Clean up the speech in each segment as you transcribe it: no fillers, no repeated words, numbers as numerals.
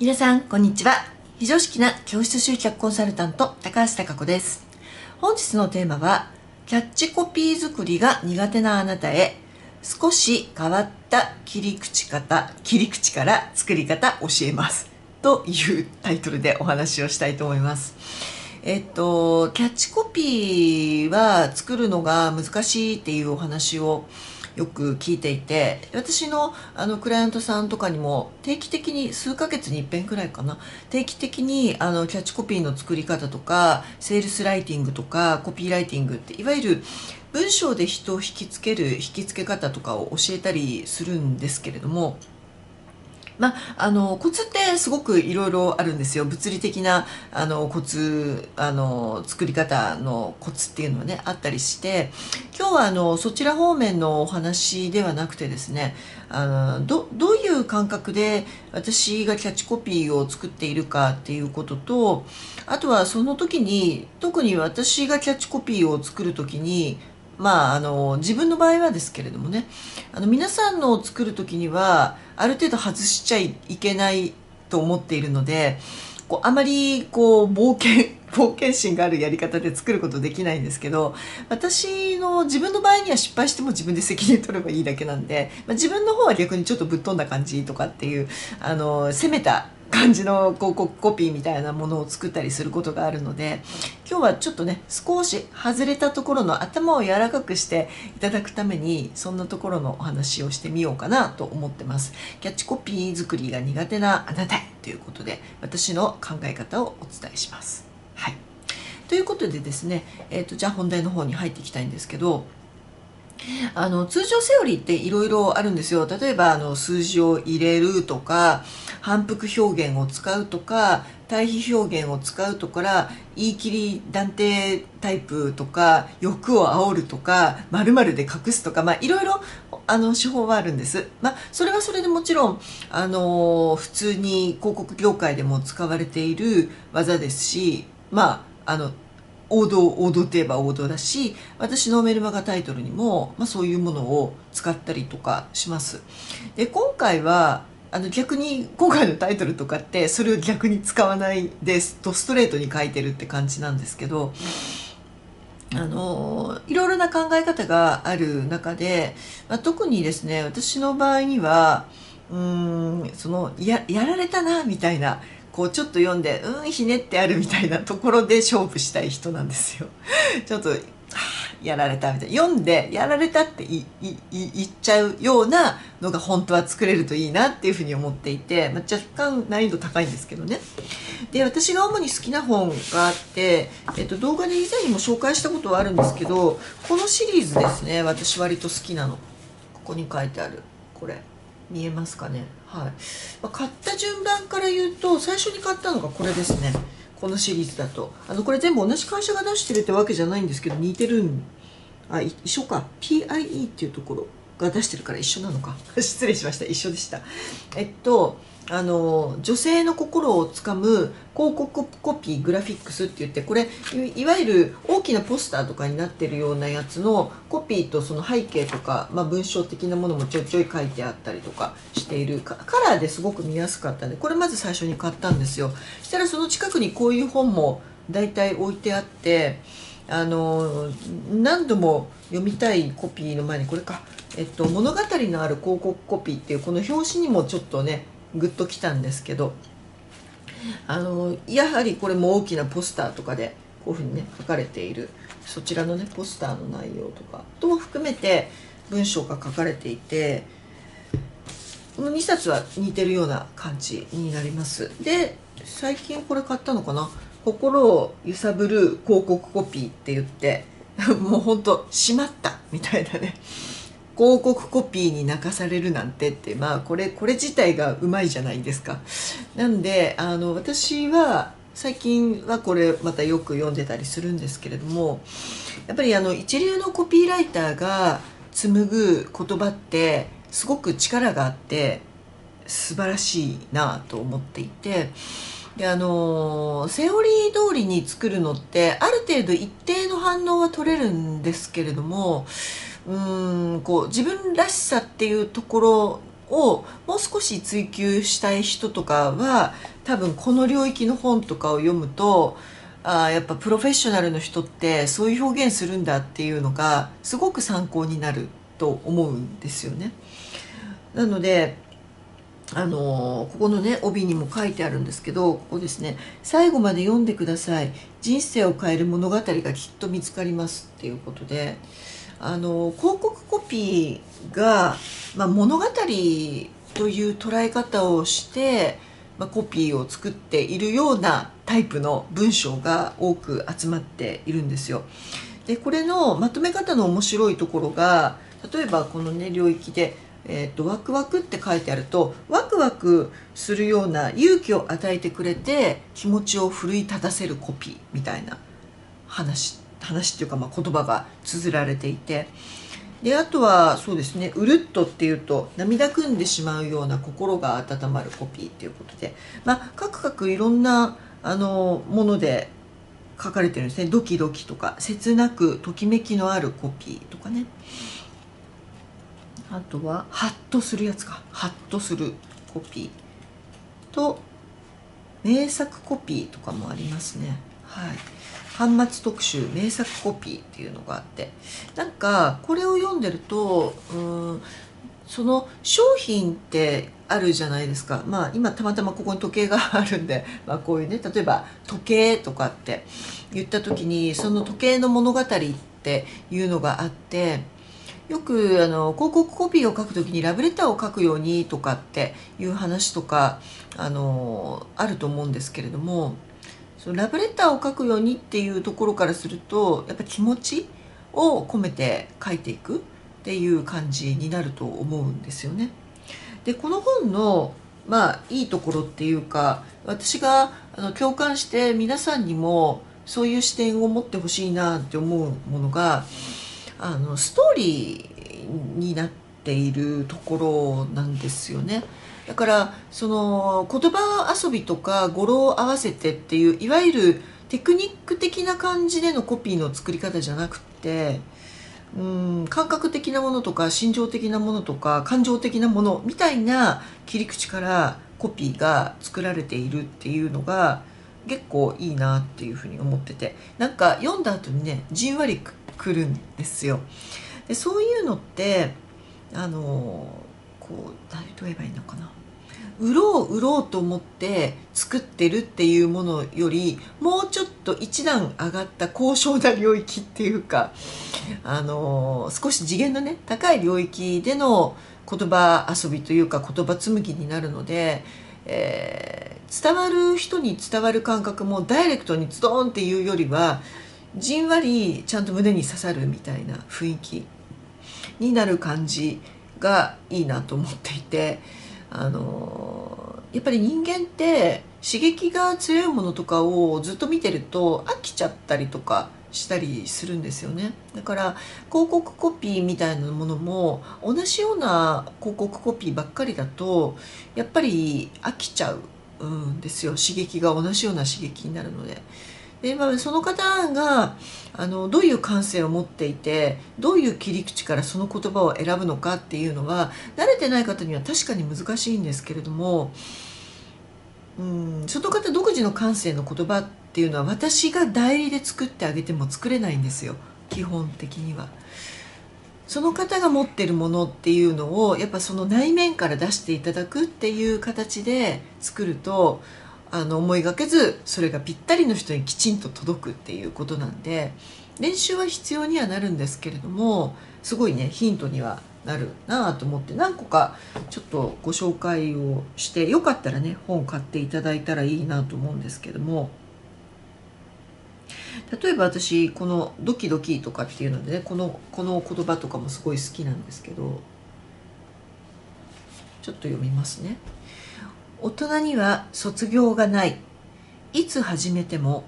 皆さん、こんにちは。非常識な教室集客コンサルタント、高橋貴子です。本日のテーマは、キャッチコピー作りが苦手なあなたへ、少し変わった切り口から作り方教えます。というタイトルでお話をしたいと思います。キャッチコピーは作るのが難しいっていうお話をよく聞いていて、私のクライアントさんとかにも定期的に数ヶ月に一遍くらいかな、定期的にキャッチコピーの作り方とかセールスライティングとかコピーライティングっていわゆる文章で人を引きつけ方とかを教えたりするんですけれども、コツってすごくいろいろあるんですよ。物理的なコツ、作り方のコツっていうのはね、あったりして、今日はそちら方面のお話ではなくてですね、どういう感覚で私がキャッチコピーを作っているかっていうことと、あとはその時に、特に私がキャッチコピーを作る時に、自分の場合はですけれどもね、皆さんのを作る時にはある程度外しちゃいけないと思っているので、あまり冒険心があるやり方で作ることできないんですけど、自分の場合には失敗しても自分で責任取ればいいだけなんで、自分の方は逆にちょっとぶっ飛んだ感じとかっていう、攻めた感じのコピーみたいなものを作ったりすることがあるので、今日はちょっとね、少し外れたところの頭を柔らかくしていただくために、そんなところのお話をしてみようかなと思ってます。キャッチコピー作りが苦手なあなたへということで、私の考え方をお伝えします。はい。ということでですね、じゃあ本題の方に入っていきたいんですけど、通常セオリーっていろいろあるんですよ。例えば数字を入れるとか、反復表現を使うとか、対比表現を使うとか、言い切り断定タイプとか、欲を煽るとか、〇〇で隠すとか、いろいろ手法はあるんです。それはそれでもちろん普通に広告業界でも使われている技ですし、王道といえば王道だし、私のメルマガタイトルにも、そういうものを使ったりとかします。で、今回は逆に今回のタイトルとかってそれを逆に使わないですとストレートに書いてるって感じなんですけど、いろいろな考え方がある中で、特にですね、私の場合にはやられたなみたいな。ちょっと読んでひねってあるみたいなところで勝負したい人なんですよ。ちょっとやられたみたいな、読んでやられたって言っちゃうようなのが本当は作れるといいなっていうふうに思っていて、若干難易度高いんですけどね。で、私が主に好きな本があって、動画で以前にも紹介したことはあるんですけど、このシリーズですね、私割と好きなの。ここに書いてあるこれ。見えますかね。はい。買った順番から言うと、最初に買ったのがこれですね。このシリーズだと。これ全部同じ会社が出してるってわけじゃないんですけど、似てるん。一緒か。PIE っていうところが出してるから一緒なのか。失礼しました。一緒でした。女性の心をつかむ広告コピーグラフィックスって言って、これいわゆる大きなポスターとかになってるようなやつのコピーとその背景とか、文章的なものもちょいちょい書いてあったりとかしているカラーですごく見やすかったんで、これまず最初に買ったんですよ。そしたらその近くにこういう本も大体置いてあって、何度も読みたいコピーの前にこれか、物語のある広告コピーっていうこの表紙にもちょっとねグッときたんですけど、やはりこれも大きなポスターとかでこういうふうにね書かれている、そちらのねポスターの内容とかとも含めて文章が書かれていて、この2冊は似てるような感じになります。で、最近これ買ったのかな、心を揺さぶる広告コピーって言って、もうほんとしまったみたいなね、広告コピーに泣かされるなんてって、これ自体がうまいじゃないですか。なんで私は最近はこれまたよく読んでたりするんですけれども、やっぱり一流のコピーライターが紡ぐ言葉ってすごく力があって素晴らしいなと思っていて、でセオリー通りに作るのってある程度一定の反応は取れるんですけれども、自分らしさっていうところをもう少し追求したい人とかは多分この領域の本とかを読むと、やっぱプロフェッショナルの人ってそういう表現するんだっていうのがすごく参考になると思うんですよね。なのでここのね帯にも書いてあるんですけど、ここですね「最後まで読んでください。人生を変える物語がきっと見つかります」っていうことで。広告コピーが、物語という捉え方をして、コピーを作っているようなタイプの文章が多く集まっているんですよ。でこれのまとめ方の面白いところが、例えばこのね領域で「ワクワク」って書いてあると、ワクワクするような勇気を与えてくれて気持ちを奮い立たせるコピーみたいな話っていうか、言葉が綴られていて、であとはそうですね「うるっと」っていうと涙ぐんでしまうような心が温まるコピーっていうことで、各々いろんなもので書かれてるんですね。「ドキドキ」とか「切なく」「ときめきのあるコピー」とかね、あとは「ハッとするやつ」か「ハッとするコピー」と「名作コピー」とかもありますね。はい、版末特集名作コピーっていうのがあって、なんかこれを読んでると、その商品ってあるじゃないですか。今たまたまここに時計があるんで、こういうね、例えば時計とかって言った時にその時計の物語っていうのがあって、よく広告コピーを書く時にラブレターを書くようにとかっていう話とかあると思うんですけれども。ラブレターを書くようにっていうところからすると、やっぱ気持ちを込めて書いていくっていう感じになると思うんですよね。でこの本のいいところっていうか、私が共感して皆さんにもそういう視点を持ってほしいなって思うものが、ストーリーになっているところなんですよね。だからその言葉遊びとか語呂を合わせてっていう、いわゆるテクニック的な感じでのコピーの作り方じゃなくて、感覚的なものとか心情的なものとか感情的なものみたいな切り口からコピーが作られているっていうのが結構いいなっていうふうに思ってて、なんか読んだ後にねじんわりくるんですよ。でそういうのってこう誰と言えばいいのかな、売ろうと思って作ってるっていうものよりもうちょっと一段上がった高尚な領域っていうか、少し次元のね高い領域での言葉遊びというか言葉紡ぎになるので、伝わる人に伝わる感覚もダイレクトにズドンっていうよりは、じんわりちゃんと胸に刺さるみたいな雰囲気になる感じがいいなと思っていて。やっぱり人間って刺激が強いものとかをずっと見てると飽きちゃったりとかしたりするんですよね。だから広告コピーみたいなものも同じような広告コピーばっかりだとやっぱり飽きちゃうんですよ。刺激が同じような刺激になるので。でその方がどういう感性を持っていて、どういう切り口からその言葉を選ぶのかっていうのは慣れてない方には確かに難しいんですけれども、その方独自の感性の言葉っていうのは私が代理で作ってあげても作れないんですよ、基本的には。その方が持ってるものっていうのをやっぱその内面から出していただくっていう形で作ると、思いがけずそれがぴったりの人にきちんと届くっていうことなんで、練習は必要にはなるんですけれども、すごいねヒントにはなるなと思って、何個かちょっとご紹介をして、よかったらね本買っていただいたらいいなと思うんですけども、例えば私この「ドキドキ」とかっていうのでね、この言葉とかもすごい好きなんですけど、ちょっと読みますね。大人には卒業がない。いつ始めても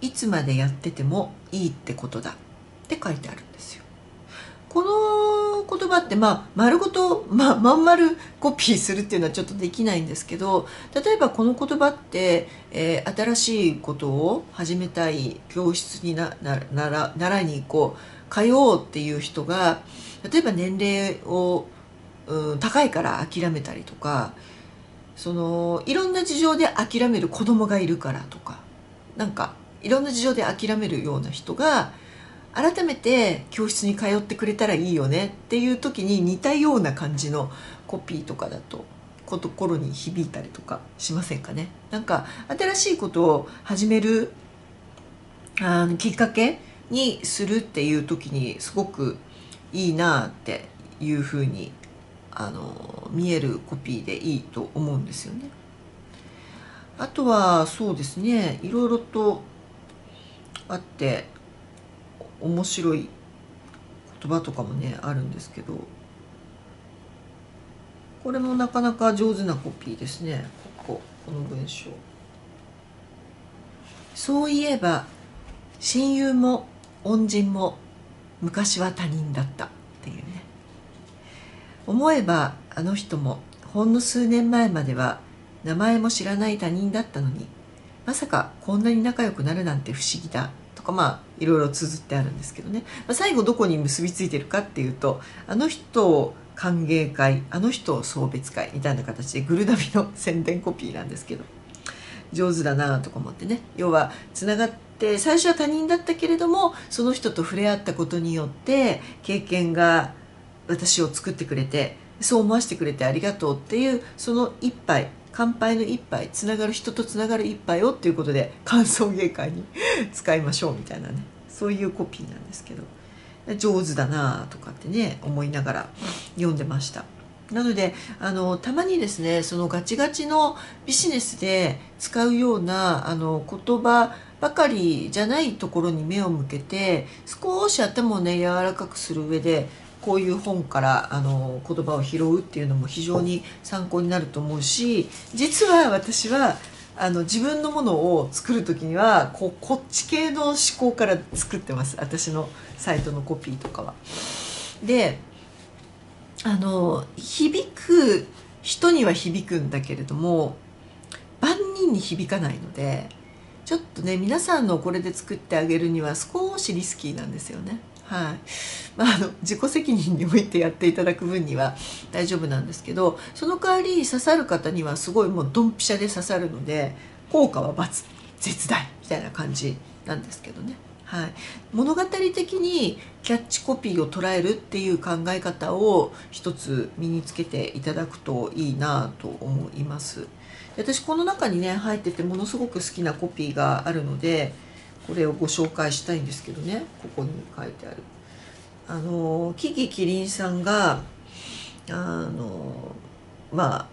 いつまでやっててもいいってことだって書いてあるんですよ。この言葉って丸ごとまん丸コピーするっていうのはちょっとできないんですけど、例えばこの言葉って、新しいことを始めたい、教室に習いに行こう、通おうっていう人が、例えば年齢を高いから諦めたりとか、そのいろんな事情で諦める子供がいるからとか、なんかいろんな事情で諦めるような人が改めて教室に通ってくれたらいいよねっていう時に似たような感じのコピーとかだと心に響いたりとかしませんかね。なんか新しいことを始めるきっかけにするっていう時にすごくいいなっていうふうに見えるコピーでいいと思うんですよね。あとはそうですね、いろいろとあって面白い言葉とかもねあるんですけど、これもなかなか上手なコピーですね。この文章。そういえば親友も恩人も昔は他人だったっていうね。思えばあの人もほんの数年前までは名前も知らない他人だったのに、まさかこんなに仲良くなるなんて不思議だとか、まあいろいろ綴ってあるんですけどね、最後どこに結びついてるかっていうと、あの人を歓迎会、あの人を送別会みたいな形でグルナビの宣伝コピーなんですけど、上手だなとか思ってね。要はつながって最初は他人だったけれども、その人と触れ合ったことによって経験が私を作ってくれて、そう思わせてくれてありがとうっていう、その一杯、乾杯の一杯、つながる人とつながる一杯をっていうことで歓送迎会に使いましょうみたいなね、そういうコピーなんですけど、上手だなとかってね思いながら読んでました。なのでたまにですね、そのガチガチのビジネスで使うような言葉ばかりじゃないところに目を向けて、少し頭をね柔らかくする上でこういう本から言葉を拾うっていうのも非常に参考になると思うし、実は私は自分のものを作る時にはこっち系の思考から作ってます、私のサイトのコピーとかは。で響く人には響くんだけれども万人に響かないので、ちょっとね皆さんのこれで作ってあげるには少しリスキーなんですよね。はい、自己責任においてやっていただく分には大丈夫なんですけど、その代わり刺さる方にはすごいもうドンピシャで刺さるので、効果は×絶大みたいな感じなんですけどね、はい、物語的にキャッチコピーを捉えるっていう考え方を一つ身につけていただくといいなと思います。で、私この中にね入っててものすごく好きなコピーがあるので、これをご紹介したいんですけどね。ここに書いてある木々キリンさんがまあ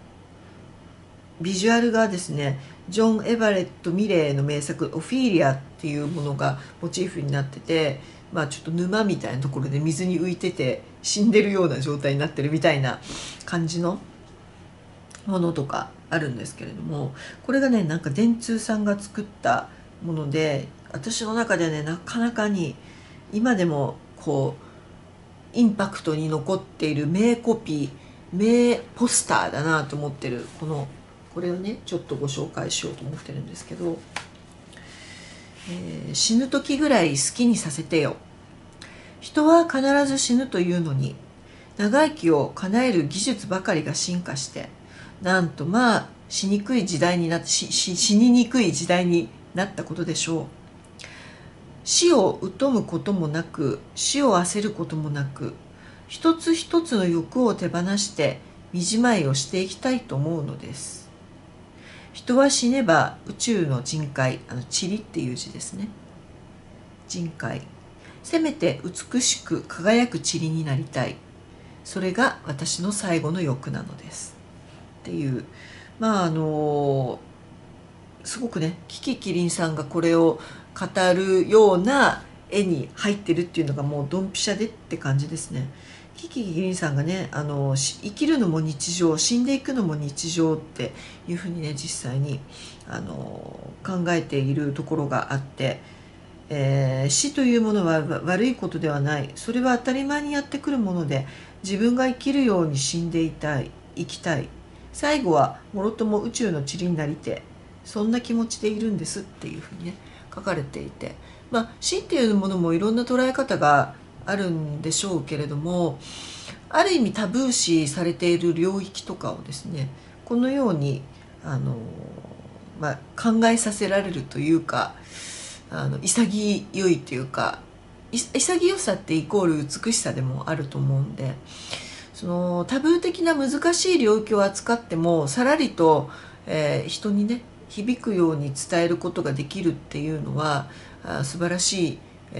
ビジュアルがですね、ジョン・エバレット・ミレーの名作「オフィーリア」っていうものがモチーフになってて、まあちょっと沼みたいなところで水に浮いてて死んでるような状態になってるみたいな感じのものとかあるんですけれども、これがねなんか電通さんが作ったもので、私の中ではねなかなかに今でもこうインパクトに残っている名コピー、名ポスターだなと思ってるこれをねちょっとご紹介しようと思ってるんですけど、死ぬ時ぐらい好きにさせてよ。人は必ず死ぬというのに、長生きを叶える技術ばかりが進化して、なんとまあ死ににくい時代になったことでしょう。死を疎むこともなく、死を焦ることもなく、一つ一つの欲を手放して身じまいをしていきたいと思うのです。人は死ねば宇宙の塵海、塵っていう字ですね、塵海、せめて美しく輝く塵になりたい。それが私の最後の欲なのですっていう、まあすごくね樹木希林さんがこれを語るような絵に入ってるっていうのがもうドンピシャでって感じですね。樹木希林さんがね生きるのも日常、死んでいくのも日常っていうふうにね実際に考えているところがあって、死というものは悪いことではない。それは当たり前にやってくるもので、自分が生きるように死んでいたい、生きたい、最後はもろとも宇宙の塵になりて、そんな気持ちでいるんですっていうふうにね書かれていて、まあ、死っていうものもいろんな捉え方があるんでしょうけれども、ある意味タブー視されている領域とかをですね、このように考えさせられるというか、潔いというか、潔さってイコール美しさでもあると思うんで、そのタブー的な難しい領域を扱ってもさらりと、人にね響くように伝えることができるっていうのは素晴らしい、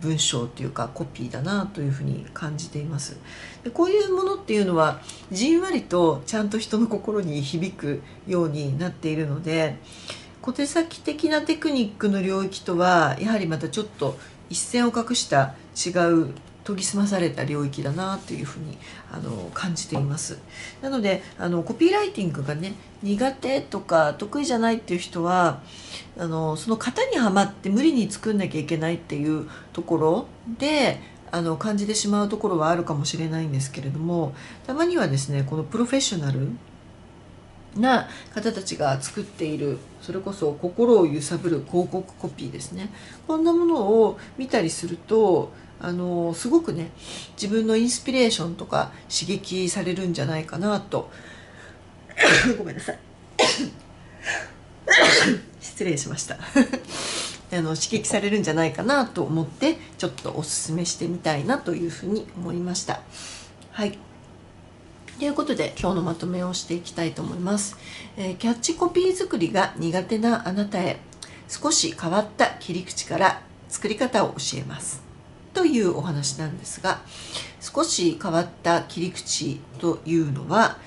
文章というかコピーだなというふうに感じています。でこういうものっていうのはじんわりとちゃんと人の心に響くようになっているので、小手先的なテクニックの領域とはやはりまたちょっと一線を画した違う研ぎ澄まされた領域だなというふうに感じています。なのでコピーライティングがね苦手とか得意じゃないっていう人はその型にはまって無理に作んなきゃいけないっていうところで感じてしまうところはあるかもしれないんですけれども、たまにはですねこのプロフェッショナルな方たちが作っている、それこそ心を揺さぶる広告コピーですね、こんなものを見たりするとすごくね自分のインスピレーションとか刺激されるんじゃないかなとごめんなさい失礼しました刺激されるんじゃないかなと思ってちょっとおすすめしてみたいなというふうに思いました。はいということで今日のまとめをしていきたいと思います。キャッチコピー作りが苦手なあなたへ、少し変わった切り口から作り方を教えますというお話なんですが、少し変わった切り口というのは、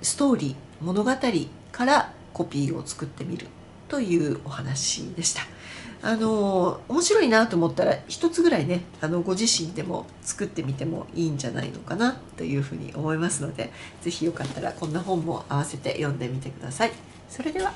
ストーリー物語からコピーを作ってみるというお話でした。面白いなと思ったら一つぐらいねご自身でも作ってみてもいいんじゃないのかなというふうに思いますので、是非よかったらこんな本も合わせて読んでみてください。それでは。